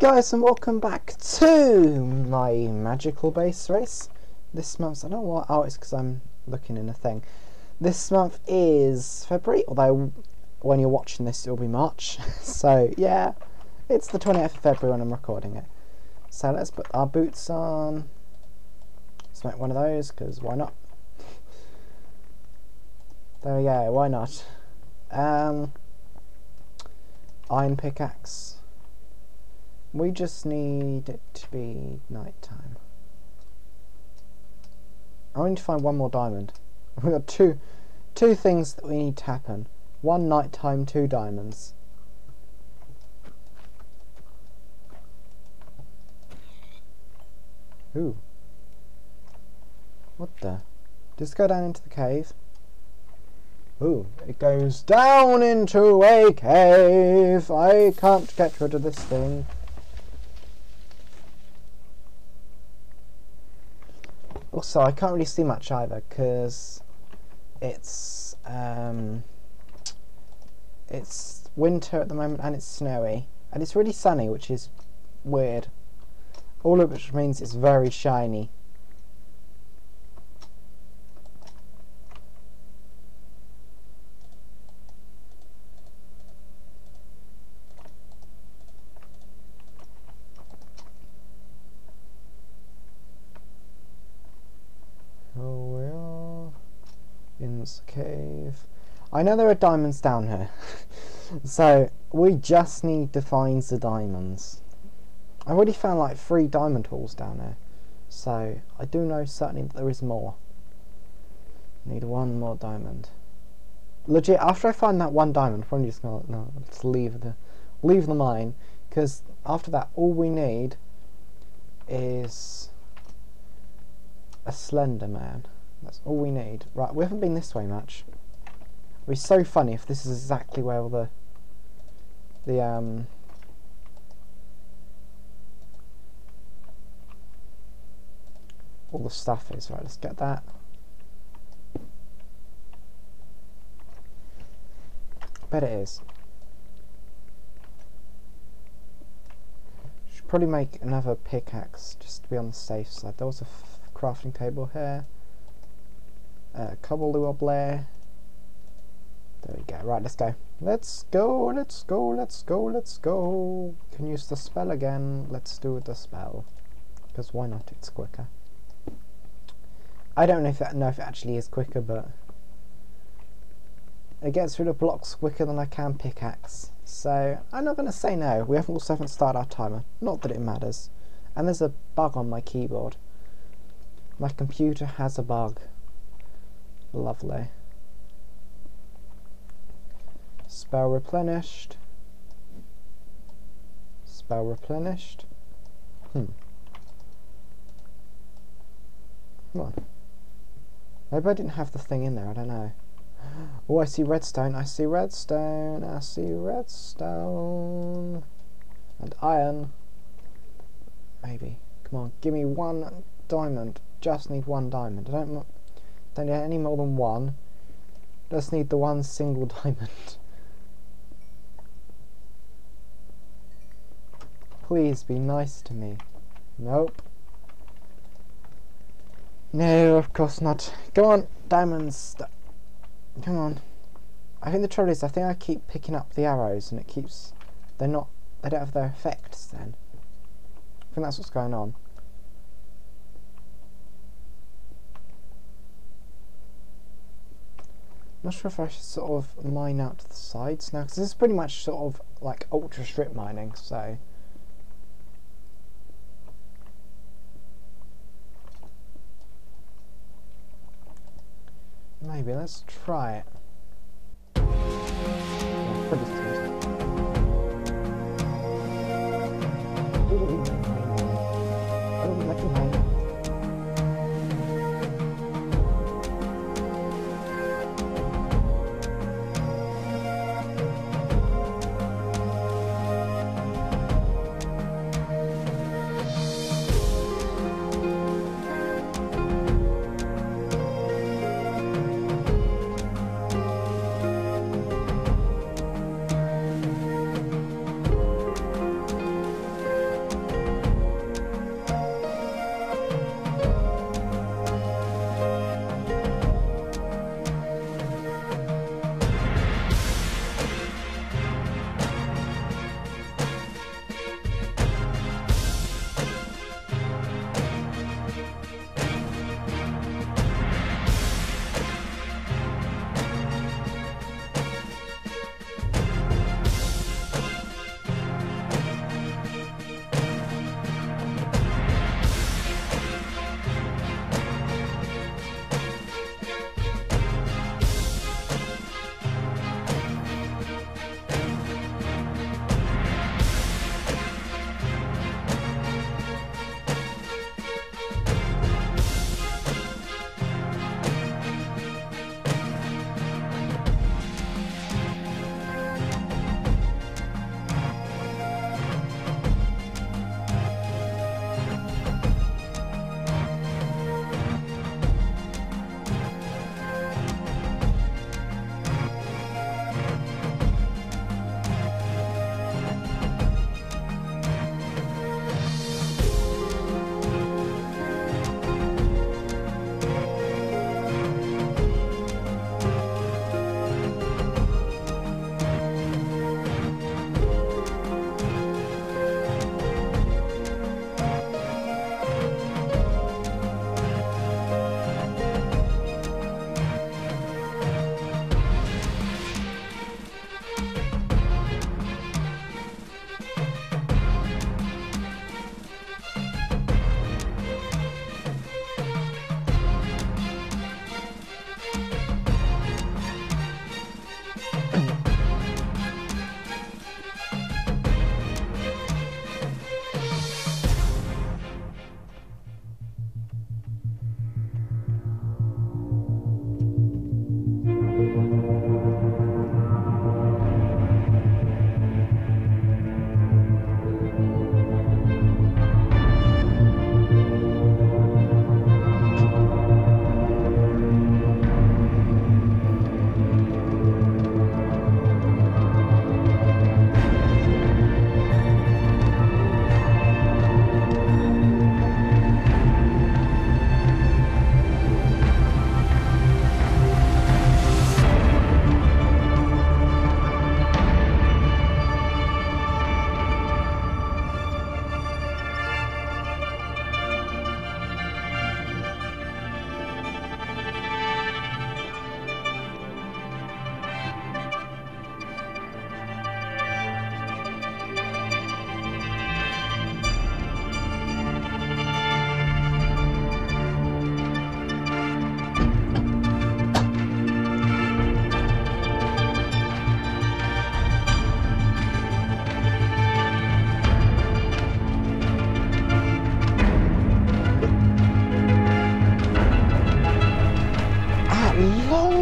guys, and welcome back to my magical base race. This month's, I don't know what, oh, it's because I'm looking in a thing. This month is February, although when you're watching this it'll be March. So yeah, it's the 28th of February when I'm recording it. So let's put our boots on. Let's make one of those, because why not? There we go, why not? Iron pickaxe. We just need it to be night time. I need to find one more diamond. We've got two things that we need to happen. One night time, two diamonds. Ooh. What the? Just go down into the cave. Ooh, it goes down into a cave. I can't get rid of this thing. Also, I can't really see much either because it's winter at the moment and it's snowy and it's really sunny, which is weird. All of which means it's very shiny. Cave. I know there are diamonds down here. So we just need to find the diamonds. I've already found like 3 diamond holes down here, so I do know certainly that there is more. Need one more diamond. Legit, after I find that one diamond, I'm probably just gonna let's leave the mine, because after that all we need is a Slender Man. That's all we need. Right, we haven't been this way much. It'd be so funny if this is exactly where all the stuff is. Right, let's get that. Bet it is. Should probably make another pickaxe just to be on the safe side. There was a crafting table here. Cobble Luau Blair. There we go. Right, let's go. Let's go, let's go, let's go, let's go. Can use the spell again. Let's do the spell. Because why not? It's quicker. I don't know if it actually is quicker, but it gets rid of blocks quicker than I can pickaxe. So I'm not going to say no. We also haven't started our timer. Not that it matters. And there's a bug on my keyboard. My computer has a bug. Lovely. Spell replenished. Spell replenished. Come on. Maybe I didn't have the thing in there, I don't know. Oh, I see redstone, I see redstone, I see redstone. And iron. Maybe. Come on, give me one diamond. Just need one diamond. I don't need any more than one. Just need the one single diamond. Please be nice to me. Nope. No, of course not. Go on, diamonds. Come on. I think the trouble is, I think I keep picking up the arrows and it keeps... They don't have their effects then. I think that's what's going on. Not sure if I should sort of mine out to the sides now, because this is pretty much sort of like ultra strip mining, so... Maybe, let's try it. Yeah, pretty smooth. Ooh. Ooh, lucky mine.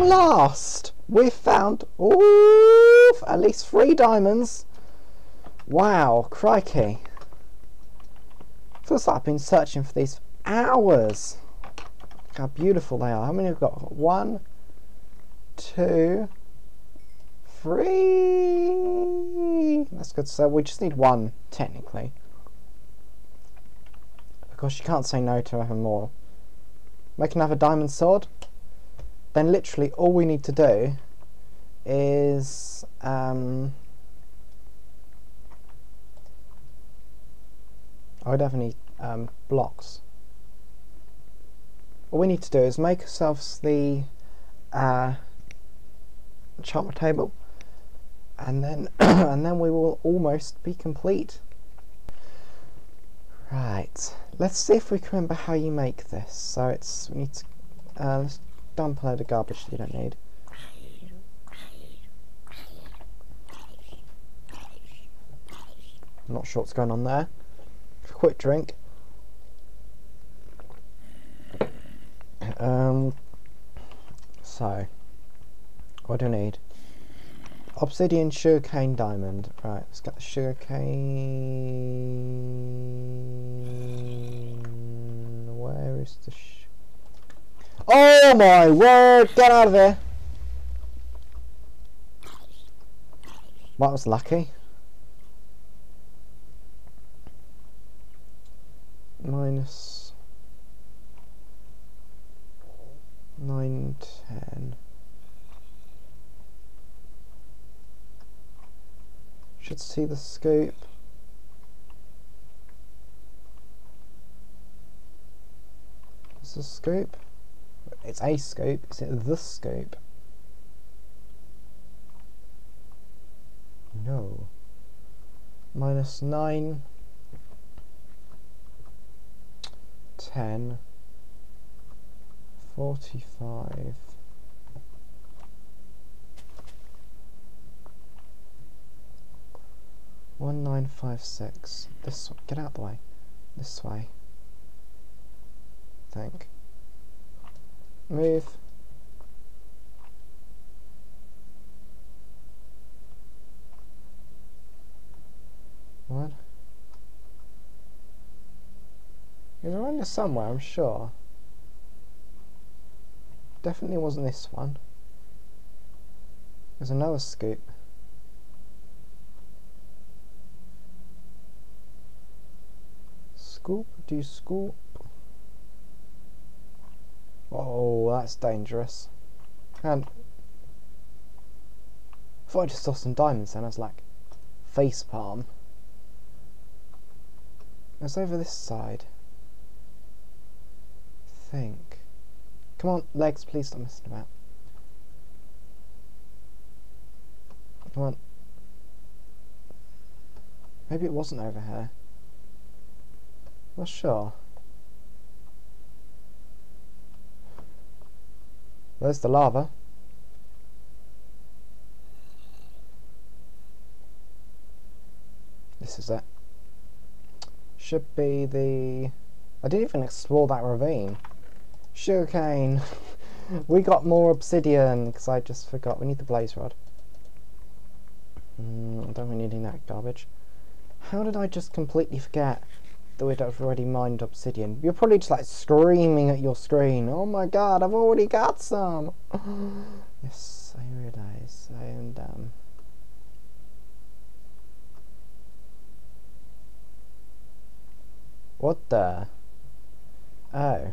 last, we've found at least 3 diamonds. Wow, crikey. Feels like I've been searching for these for hours. Look how beautiful they are. How many have we got? 1, 2, 3. That's good. So we just need 1, technically. Because you can't say no to having more. Make another diamond sword. Then literally all we need to do is I don't have any blocks. All we need to do is make ourselves the enchantment table, and then and then we will almost be complete. Right, let's see if we can remember how you make this. So it's, we need to let's dump a load of garbage that you don't need. I'm not sure what's going on there. Quick drink. So what do I need? Obsidian, sugarcane, diamond. Right, let's get the sugarcane. Where is the oh my word! Get out of there! Well, that was lucky. Minus 9, 10. Should see the scoop. Is the scoop? It's a scoop. Is it the scoop? No. Minus 9, 10, 45. One, 9, 5, 6. This one. Get out of the way. This way. I think. Move. What? It was around here somewhere, I'm sure. Definitely wasn't this one. There's another scoop. Scoop, do scoop. Oh, that's dangerous. And I thought I just saw some diamonds then, I was like, face palm. It's over this side. Think. Come on, legs, please stop messing about. Come on. Maybe it wasn't over here. Not sure. There's the lava. This is it. Should be the... I didn't even explore that ravine. Sugarcane. We got more obsidian because I just forgot. We need the blaze rod. I don't really need that garbage. How did I just completely forget that we'd already mined obsidian? You're probably just like screaming at your screen. Oh my god, I've already got some. Yes, I realise I am dumb. What the? Oh.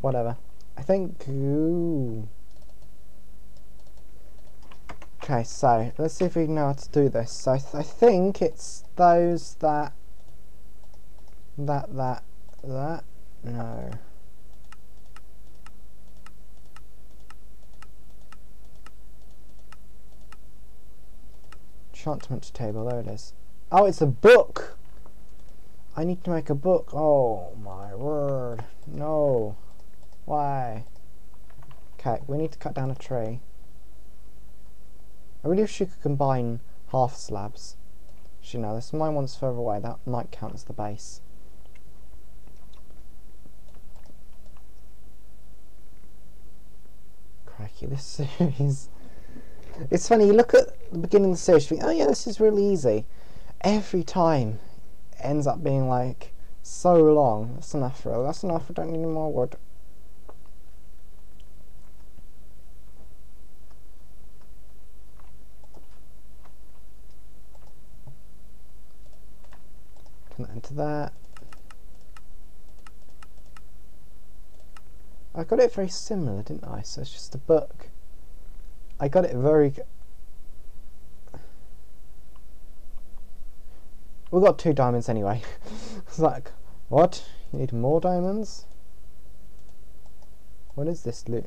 Whatever. I think. Okay, so let's see if we know how to do this. So I think it's those that. No. Enchantment table. There it is. Oh, it's a book. I need to make a book. Oh my word. No. Why? Okay, we need to cut down a tree. I really wish you could combine half slabs. Actually, no, this mine one's further away. That might count as the base. tricky, this series. It's funny, you look at the beginning of the series, you think, oh yeah, this is really easy. Every time it ends up being like, so long, that's enough, I don't need any more wood. Into that. I got it very similar, didn't I? So it's just a book. I got it very... We got 2 diamonds anyway. It's like, what? You need more diamonds? What is this loot?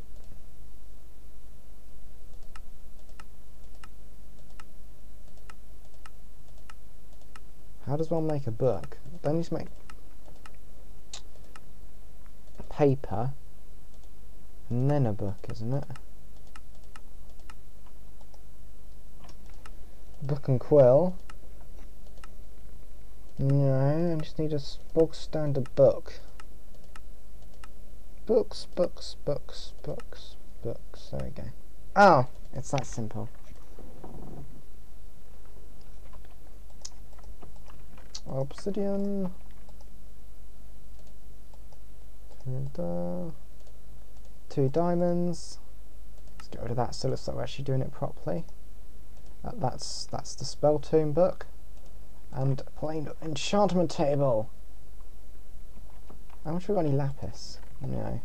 How does one make a book? Don't you just make paper and then a book, isn't it? Book and quill. No, I just need a bog standard book. Books, books, books, books, books. There we go. Oh, it's that simple. Obsidian. And, 2 diamonds. Let's get rid of that so it looks like we're actually doing it properly. That's the spell tome book. And plain enchantment table. How much have we got any lapis? No.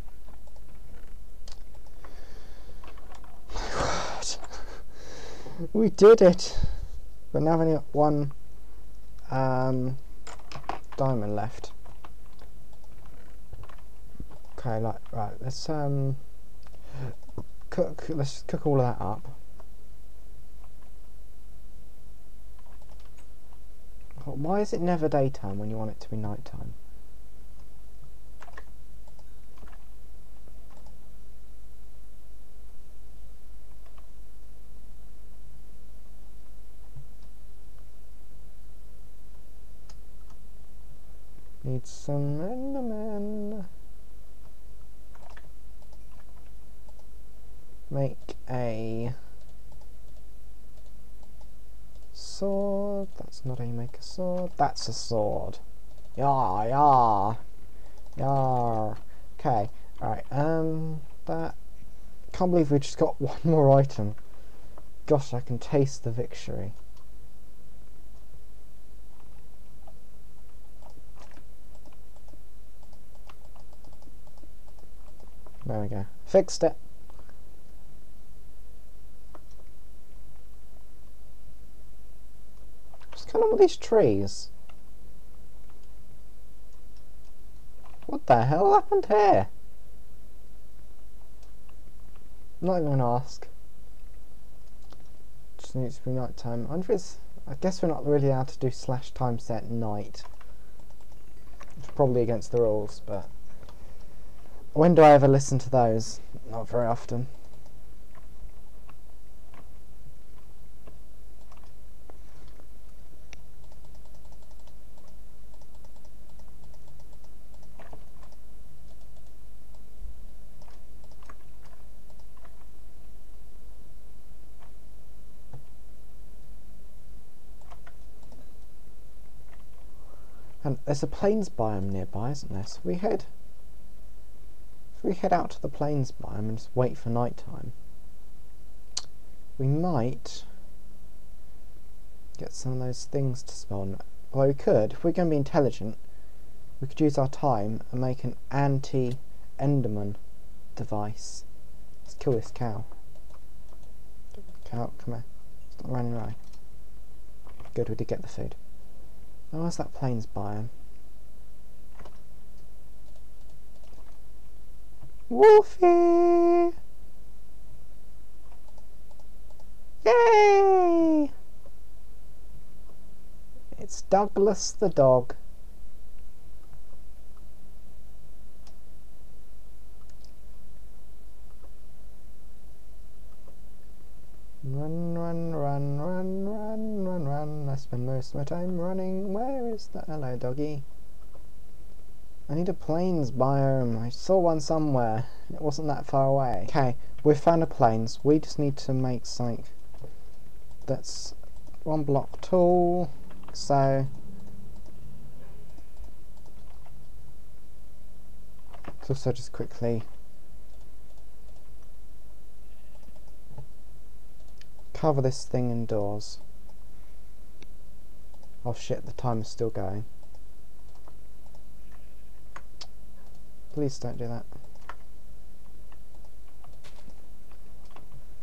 My word. We did it. But now I've only got 1 diamond left. Okay, like right, let's let's cook all of that up. Why is it never daytime when you want it to be nighttime? Need some endermen. Make a sword. That's not how you make a sword. That's a sword. Yeah, yeah, yeah. Okay. All right. That. Can't believe we just got 1 more item. Gosh, I can taste the victory. There we go. Fixed it. What's going on with these trees? What the hell happened here? I'm not even going to ask. Just needs to be night time. I guess we're not really allowed to do slash time set night. It's probably against the rules, but... When do I ever listen to those? Not very often. And there's a plains biome nearby, isn't there? So if we head out to the plains biome and just wait for night time, we might get some of those things to spawn. Well, we could, if we're going to be intelligent, we could use our time and make an anti-enderman device. Let's kill this cow. Cow, come here. Stop running away. Good, we did get the food. Now, where's that plains biome? Wolfie! Yay! It's Douglas the dog. Run, run, run, run, run, run, run. I spend most of my time running. Where is the hello doggy? I need a plains biome. I saw one somewhere. It wasn't that far away. Okay, we've found a plains. We just need to make something that's one block tall. So let's also just quickly cover this thing indoors. Oh shit, the time is still going. Please don't do that.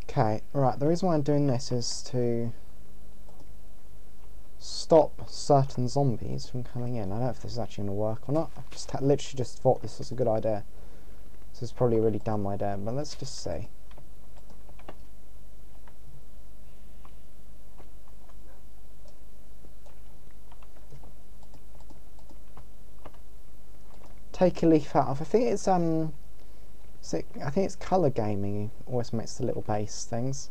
Okay, right, the reason why I'm doing this is to stop certain zombies from coming in. I don't know if this is actually going to work or not. I just literally just thought this was a good idea. This is probably a really dumb idea, but let's just see. Take a leaf out of. I think it's Color Gaming. Always makes the little base things.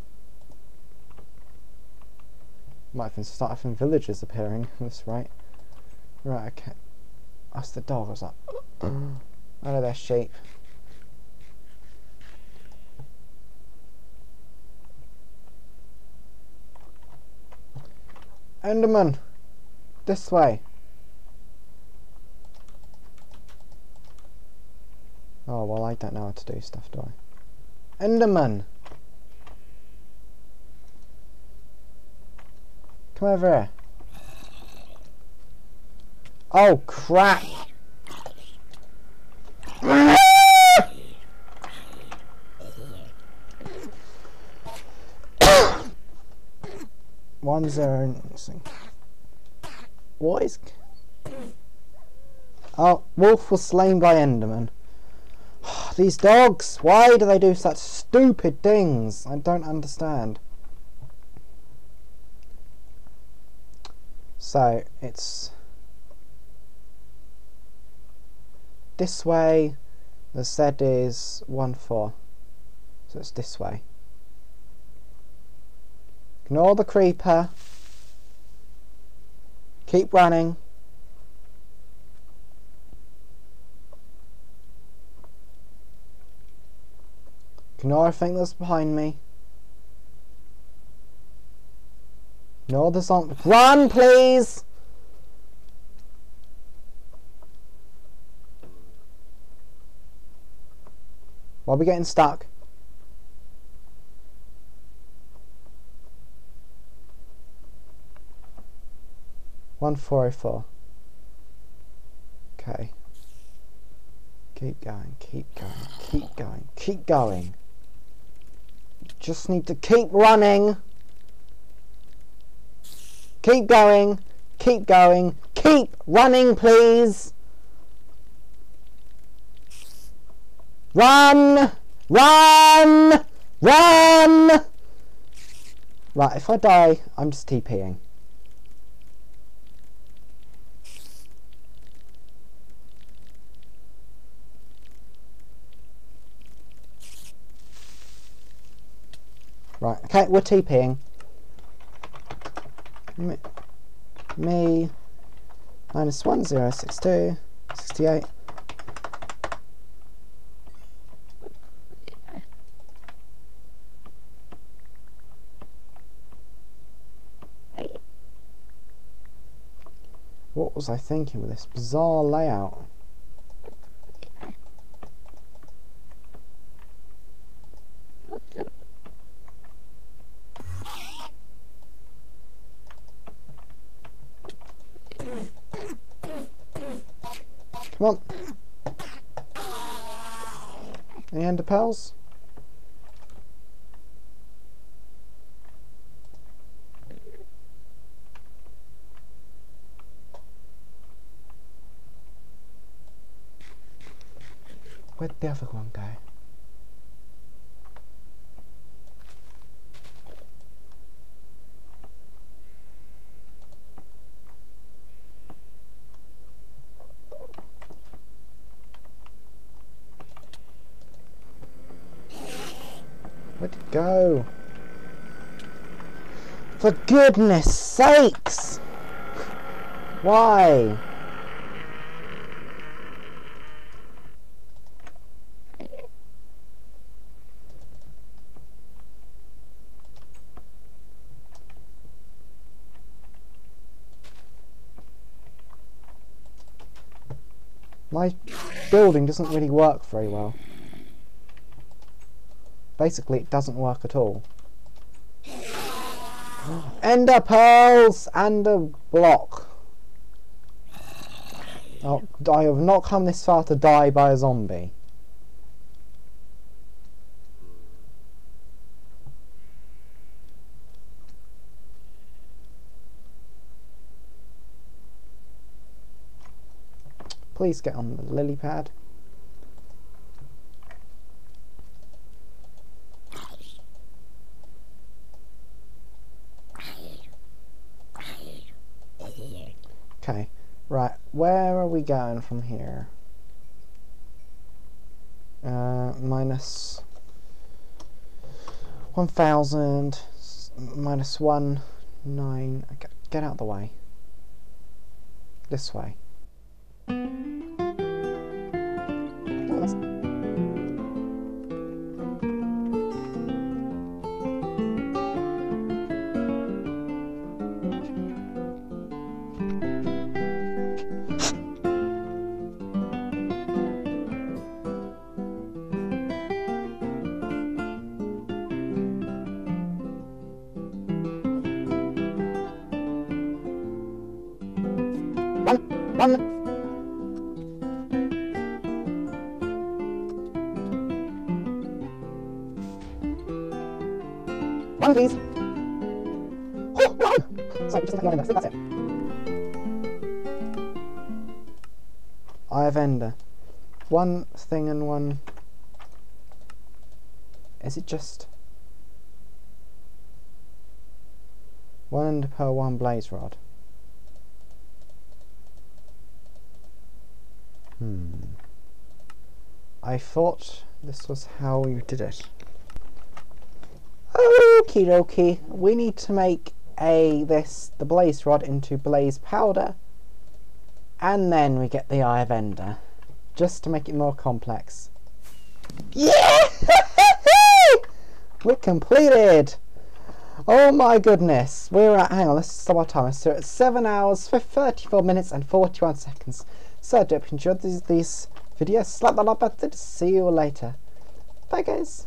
Might even start having villagers appearing. That's right. Right. Okay. That's the dog. I was like, oh no, they're sheep. Enderman, this way. Oh, well, I don't know how to do stuff, do I? Enderman! Come over here. Oh, crap! What is... Oh, wolf was slain by Enderman. These dogs, why do they do such stupid things? I don't understand. So, it's this way. The Z is 1-4. So it's this way. Ignore the creeper. Keep running. Ignore everything that's behind me. Ignore the zombie. Run, please! Why are we getting stuck? One 404. Okay. Keep going, keep going, keep going, keep going. Just need to keep running. Keep going. Keep going. Keep running, please. Run. Run. Run. Right, if I die, I'm just TPing. Right, okay, we're TPing. Me minus 1062 68. What was I thinking with this bizarre layout? Come on. Any ender pearls? Where'd the other one go? Go. For goodness sakes! Why? my building doesn't really work very well. Basically, it doesn't work at all. Ender pearls and a block. Oh, I have not come this far to die by a zombie. Please get on the lily pad. Okay, right, where are we going from here? Minus 1,000, minus 1, 9, get out of the way. This way. One, please. Oh, one! Sorry, just like that's it. I have ender. One thing and one. Is it just one ender per one blaze rod? I thought this was how you did it. Okie dokie, we need to make the blaze rod into blaze powder, and then we get the Eye of Ender, just to make it more complex. Yeah! We're completed! Oh my goodness, we're at, hang on, let's stop our time, so it's 7 hours, 34 minutes and 41 seconds. So I hope you enjoyed these videos, slap that like button, see you later. Bye guys!